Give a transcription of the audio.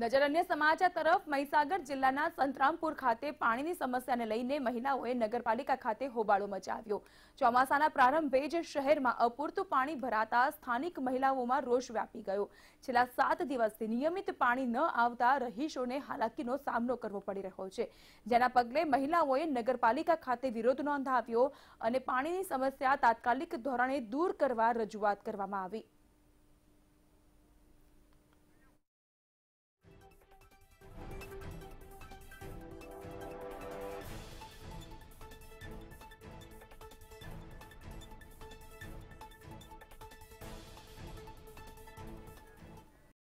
નજર અન્ય સમાચાર તરફ મહીસાગર જિલ્લાના સંતરામપુર ખાતે પાણીની સમસ્યાને લઈને મહિલાઓએ નગરપાલિકા ખાતે હોબાળો મચાવ્યો. ચોમાસાના પ્રારંભે જ શહેરમાં અપૂરતું પાણી ભરાતા સ્થાનિક મહિલાઓમાં રોષ વ્યાપી ગયો. છેલ્લા 7 દિવસથી નિયમિત પાણી ન આવતા રહીશોને હાલાકીનો સામનો કરવો પડી રહ્યો છે. જેના પગલે મહિલાઓએ નગરપાલિકા ખાતે વિરોધ નોંધાવ્યો અને પાણીની સમસ્યા તાત્કાલિક ધોરણે દૂર કરવા રજૂઆત કરવામાં આવી.